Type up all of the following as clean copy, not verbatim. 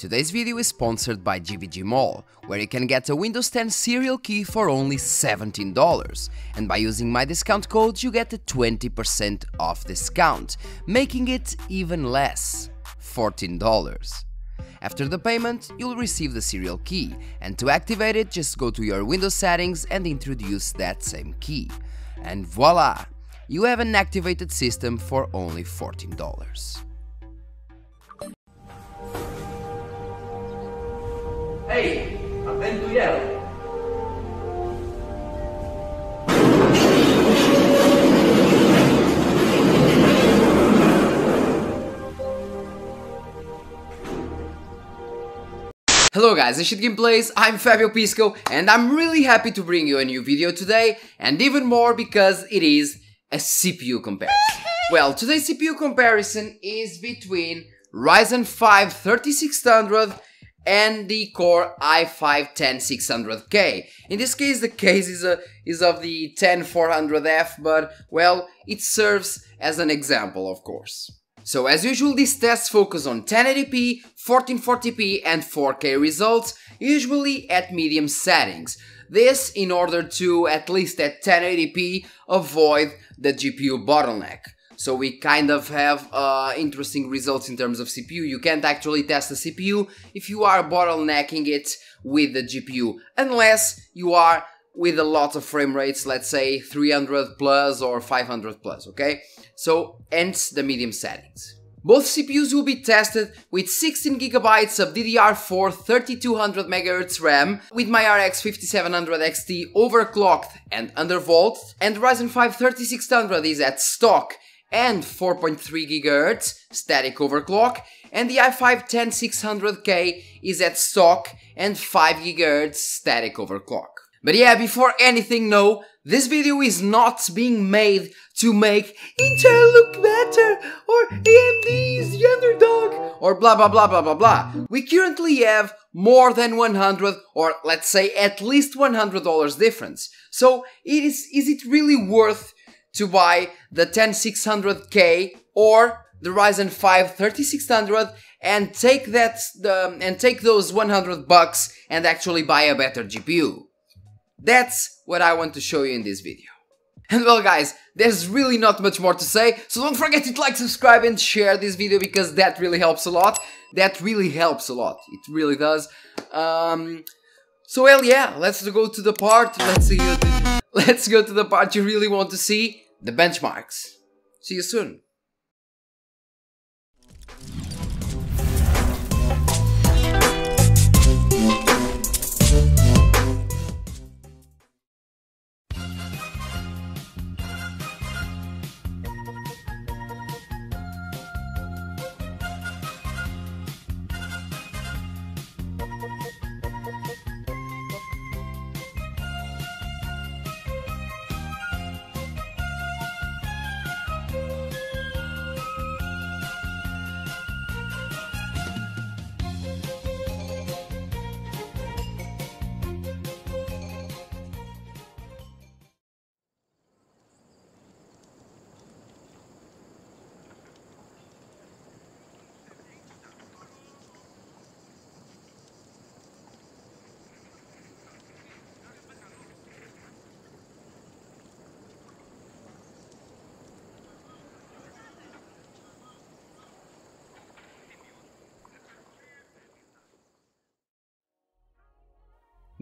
Today's video is sponsored by GVG Mall, where you can get a Windows 10 serial key for only $17, and by using my discount code you get a 20% off discount, making it even less, $14. After the payment, you'll receive the serial key, and to activate it just go to your Windows settings and introduce that same key. And voila! You have an activated system for only $14. Hey, I'm Ben Guilherme. Hello guys, Ancient Gameplays, I'm Fabio Pisco and I'm really happy to bring you a new video today, and even more because it is a CPU comparison. Well, today's CPU comparison is between Ryzen 5 3600 and the Core i5-10600K. In this case, the case is of the 10400F, but, well, it serves as an example, of course. So, as usual, these tests focus on 1080p, 1440p and 4K results, usually at medium settings. This in order to, at least at 1080p, avoid the GPU bottleneck. So we kind of have interesting results in terms of CPU. You can't actually test the CPU if you are bottlenecking it with the GPU, unless you are with a lot of frame rates, let's say 300 plus or 500 plus, okay? So hence the medium settings. Both CPUs will be tested with 16GB of DDR4 3200MHz RAM, with my RX 5700 XT overclocked and undervolted, and Ryzen 5 3600 is at stock and 4.3 GHz static overclock, and the i5-10600K is at stock and 5 GHz static overclock. But yeah, before anything, no, this video is not being made to make Intel look better, or AMD is the underdog, or blah blah blah blah blah blah. We currently have more than 100, or let's say at least $100 difference. So is it really worth to buy the 10600K or the Ryzen 5 3600 and take that those $100 and actually buy a better GPU? That's what I want to show you in this video. And well guys, there's really not much more to say, so don't forget to like, subscribe and share this video because that really helps a lot. That really helps a lot, it really does. So hell yeah, let's go to the part, let's go to the part you really want to see, the benchmarks. See you soon.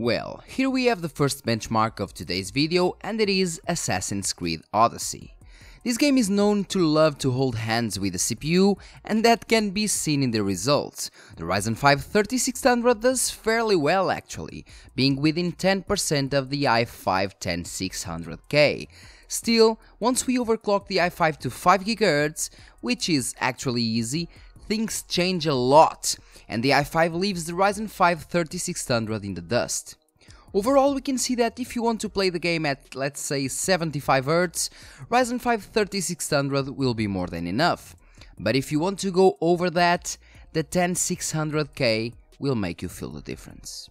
Well, here we have the first benchmark of today's video, and it is Assassin's Creed Odyssey. This game is known to love to hold hands with the CPU, and that can be seen in the results. The Ryzen 5 3600 does fairly well actually, being within 10% of the i5-10600K. Still, once we overclock the i5 to 5 GHz, which is actually easy, things change a lot, and the i5 leaves the Ryzen 5 3600 in the dust. Overall, we can see that if you want to play the game at, let's say, 75Hz, Ryzen 5 3600 will be more than enough. But if you want to go over that, the 10600K will make you feel the difference.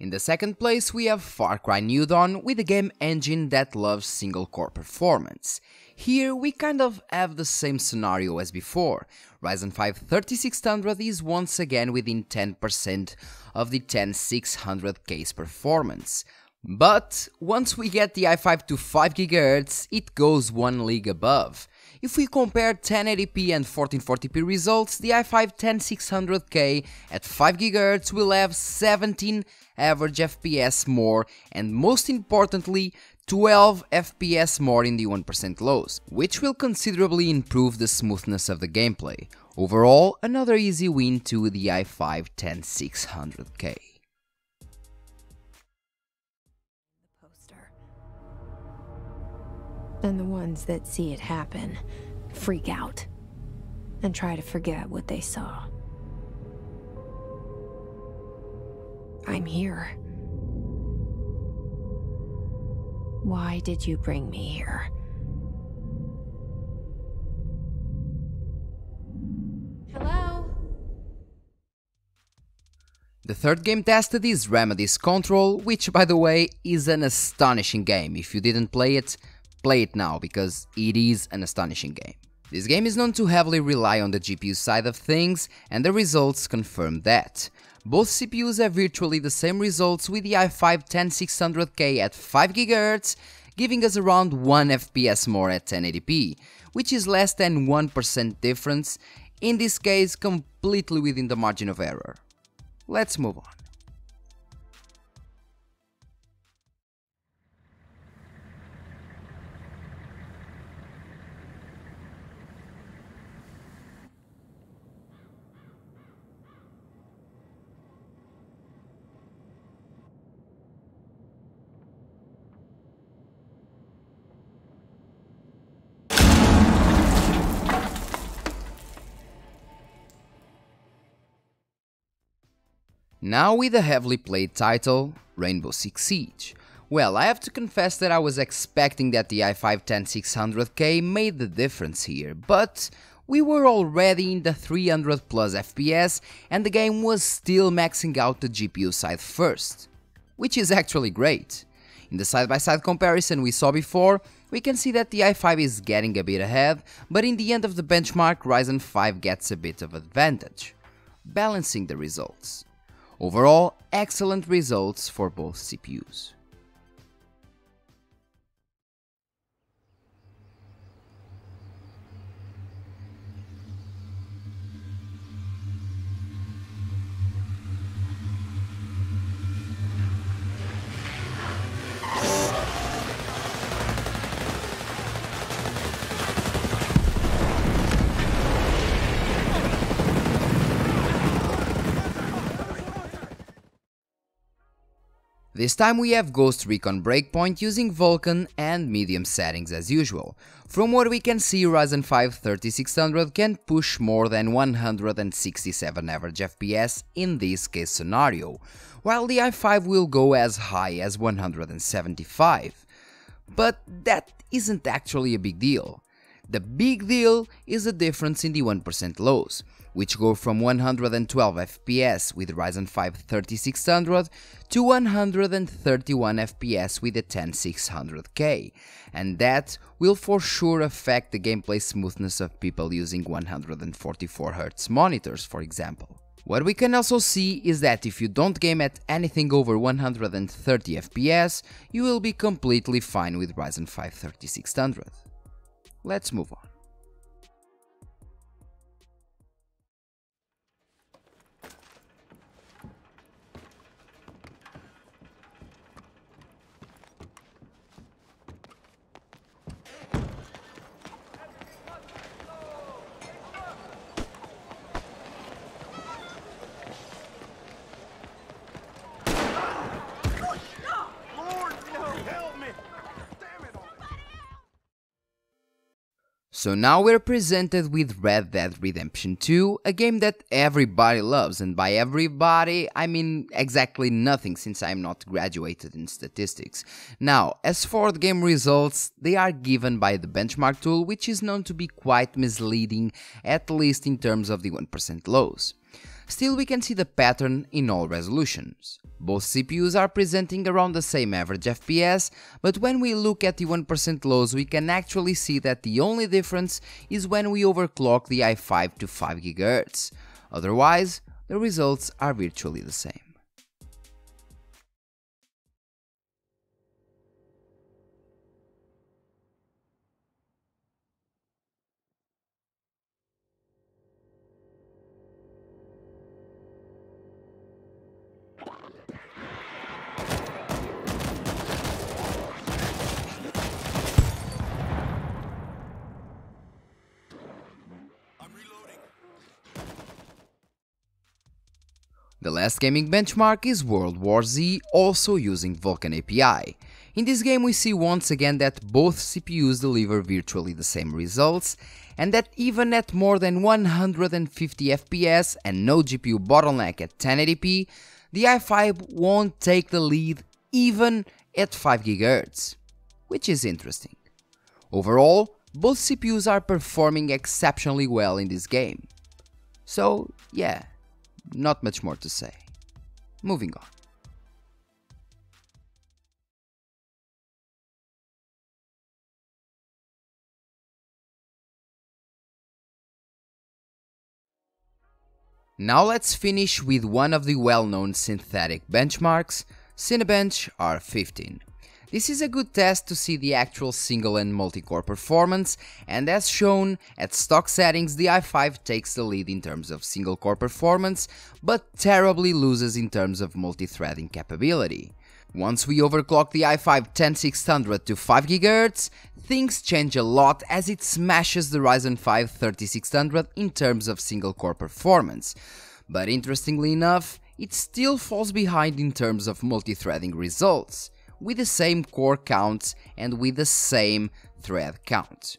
In the second place we have Far Cry New Dawn with a game engine that loves single-core performance. Here we kind of have the same scenario as before. Ryzen 5 3600 is once again within 10% of the 10600K's performance. But once we get the i5 to 5 GHz, it goes one league above. If we compare 1080p and 1440p results, the i5 10600K at 5 GHz will have 17 average FPS more and, most importantly, 12 FPS more in the 1% lows, which will considerably improve the smoothness of the gameplay. Overall, another easy win to the i5 10600K. And the ones that see it happen freak out and try to forget what they saw. I'm here. Why did you bring me here? Hello? The third game tested is Remedy's Control, which, by the way, is an astonishing game. If you didn't play it now, because it is an astonishing game. This game is known to heavily rely on the GPU side of things, and the results confirm that. Both CPUs have virtually the same results, with the i5 10600K at 5 GHz, giving us around 1 FPS more at 1080p, which is less than 1% difference, in this case completely within the margin of error. Let's move on. Now with a heavily played title, Rainbow Six Siege. Well, I have to confess that I was expecting that the i5 10600K made the difference here, but we were already in the 300 plus FPS and the game was still maxing out the GPU side first, which is actually great. In the side-by-side comparison we saw before, we can see that the i5 is getting a bit ahead, but in the end of the benchmark Ryzen 5 gets a bit of advantage, balancing the results. Overall, excellent results for both CPUs. This time we have Ghost Recon Breakpoint using Vulkan and medium settings as usual. From what we can see, Ryzen 5 3600 can push more than 167 average FPS in this case scenario, while the i5 will go as high as 175. But that isn't actually a big deal. The big deal is the difference in the 1% lows, which go from 112 FPS with Ryzen 5 3600 to 131 FPS with the 10600K, and that will for sure affect the gameplay smoothness of people using 144Hz monitors, for example. What we can also see is that if you don't game at anything over 130 FPS, you will be completely fine with Ryzen 5 3600. Let's move on. So now we're presented with Red Dead Redemption 2, a game that everybody loves, and by everybody I mean exactly nothing, since I'm not graduated in statistics. Now, as for the game results, they are given by the benchmark tool, which is known to be quite misleading, at least in terms of the 1% lows. Still, we can see the pattern in all resolutions. Both CPUs are presenting around the same average FPS, but when we look at the 1% lows we can actually see that the only difference is when we overclock the i5 to 5 GHz. Otherwise, the results are virtually the same. The last gaming benchmark is World War Z, also using Vulkan API. In this game we see once again that both CPUs deliver virtually the same results, and that even at more than 150 FPS and no GPU bottleneck at 1080p, the i5 won't take the lead even at 5 GHz, which is interesting. Overall, both CPUs are performing exceptionally well in this game. So yeah, not much more to say. Moving on. Now let's finish with one of the well-known synthetic benchmarks, Cinebench R15. This is a good test to see the actual single and multi-core performance, and as shown, at stock settings the i5 takes the lead in terms of single-core performance, but terribly loses in terms of multi-threading capability. Once we overclock the i5 10600 to 5 GHz, things change a lot as it smashes the Ryzen 5 3600 in terms of single-core performance, but interestingly enough, it still falls behind in terms of multi-threading results, with the same core counts and with the same thread count.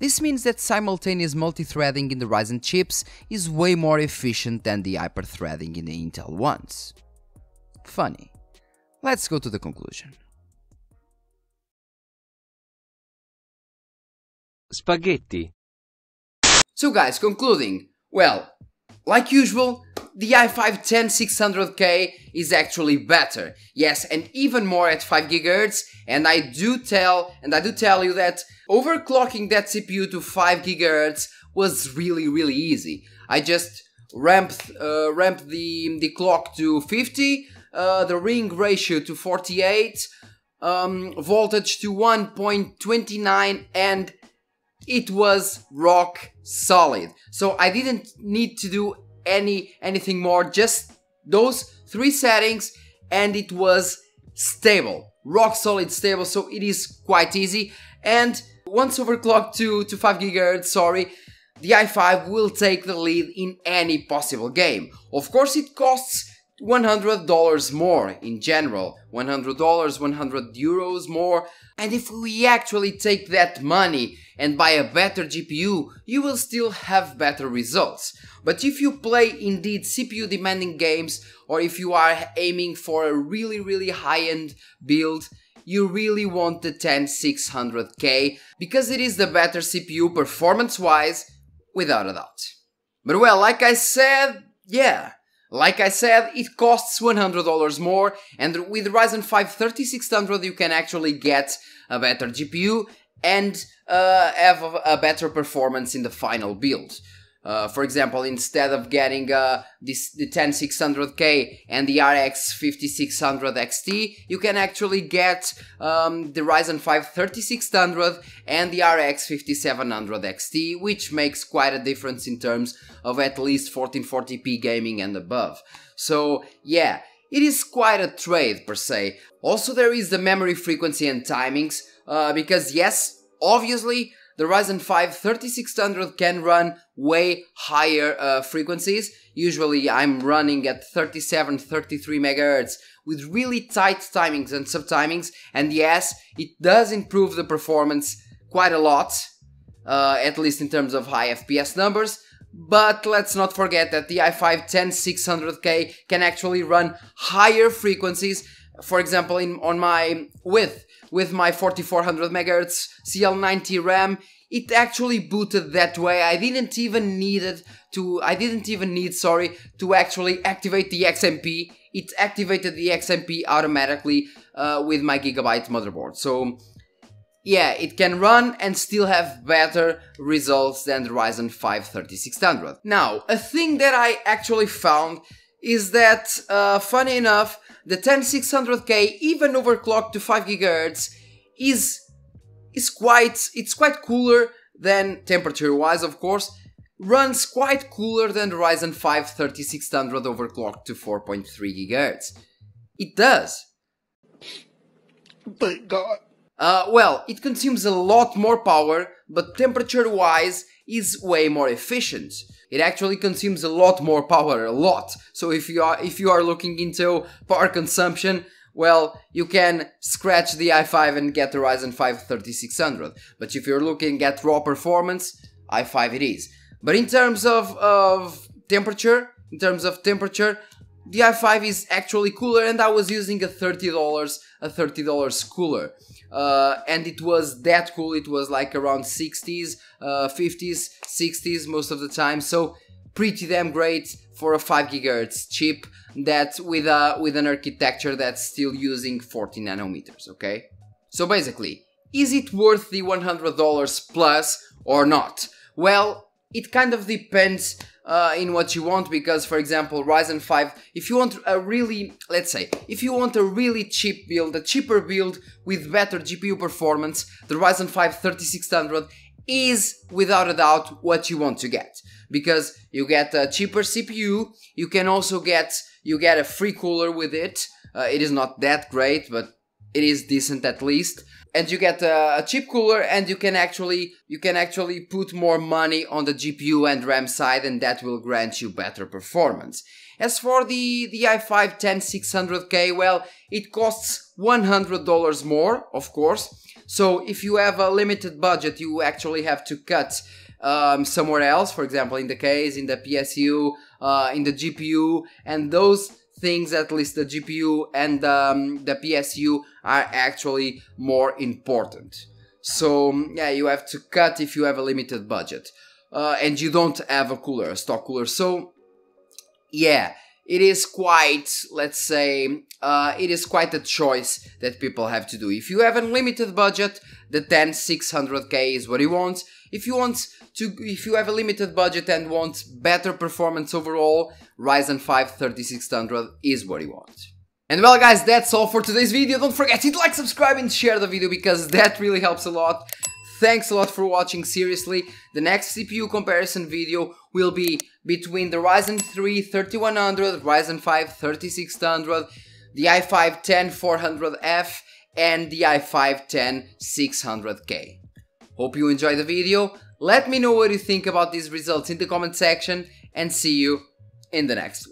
This means that simultaneous multithreading in the Ryzen chips is way more efficient than the hyperthreading in the Intel ones. Funny. Let's go to the conclusion. Spaghetti. So guys, concluding, well, like usual, the i5 10600K is actually better, yes, and even more at 5 GHz, and I do tell you that overclocking that CPU to 5 GHz was really easy. I just ramped the clock to 50, the ring ratio to 48, voltage to 1.29, and it was rock solid. So I didn't need to do anything more, just those three settings, and it was stable, rock solid stable. So it is quite easy, and once overclocked to 5 GHz, sorry, the i5 will take the lead in any possible game. Of course it costs $100 more in general, €100 more, and if we actually take that money and buy a better GPU, you will still have better results. But if you play indeed CPU demanding games, or if you are aiming for a really high-end build, you really want the 10600K, because it is the better CPU performance-wise, without a doubt. But well, like I said, yeah, like I said, it costs $100 more, and with Ryzen 5 3600 you can actually get a better GPU and have a better performance in the final build. For example, instead of getting the 10600K and the RX 5600 XT, you can actually get the Ryzen 5 3600 and the RX 5700 XT, which makes quite a difference in terms of at least 1440p gaming and above. So yeah, it is quite a trade per se. Also there is the memory frequency and timings, because yes, obviously, the Ryzen 5 3600 can run way higher frequencies. Usually I'm running at 37, 33 MHz with really tight timings and subtimings, and yes, it does improve the performance quite a lot, at least in terms of high FPS numbers. But let's not forget that the i5 10600K can actually run higher frequencies. For example, on my with my 4400 MHz CL90 RAM, it actually booted that way. I didn't even need to actually activate the XMP. It activated the XMP automatically with my Gigabyte motherboard. So yeah, it can run and still have better results than the Ryzen 5 3600. Now, a thing that I actually found is that, funny enough, the 10600K, even overclocked to 5 GHz, it's quite cooler than, temperature-wise, of course, runs quite cooler than the Ryzen 5 3600 overclocked to 4.3 GHz. It does. Thank God. Well, it consumes a lot more power, but temperature-wise is way more efficient. It actually consumes a lot more power, a lot. So if you are looking into power consumption, well, you can scratch the i5 and get the Ryzen 5 3600. But if you're looking at raw performance, i5 it is. But in terms of temperature, the i5 is actually cooler, and I was using a $30 cooler. And it was that cool, it was like around 60s, 50s, 60s most of the time, so pretty damn great for a 5 GHz chip that with an architecture that's still using 40 nanometers, okay? So basically, is it worth the $100 plus or not? Well, it kind of depends in what you want, because, for example, Ryzen 5, if you want a really, let's say, if you want a really cheap build, a cheaper build with better GPU performance, the Ryzen 5 3600 is without a doubt what you want to get, because you get a cheaper CPU, you can also get a free cooler with it, it is not that great, but it is decent at least. And you get a cheap cooler, and you can actually put more money on the GPU and RAM side, and that will grant you better performance. As for the i5 10600K, well, it costs $100 more, of course. So if you have a limited budget, you actually have to cut somewhere else. For example, in the case, in the PSU, in the GPU, and those things, at least the GPU and the PSU, are actually more important. So yeah, you have to cut if you have a limited budget, and you don't have a cooler, a stock cooler. So yeah, it is quite, let's say, it is quite a choice that people have to do. If you have a limited budget, the 10600K is what you want. If you have a limited budget and want better performance overall, Ryzen 5 3600 is what you want. And well, guys, that's all for today's video. Don't forget to hit like, subscribe, and share the video, because that really helps a lot. Thanks a lot for watching, seriously. The next CPU comparison video will be between the Ryzen 3 3100, Ryzen 5 3600, the i5 10400F, and the i5 10600K. Hope you enjoyed the video. Let me know what you think about these results in the comment section, and see you in the next one.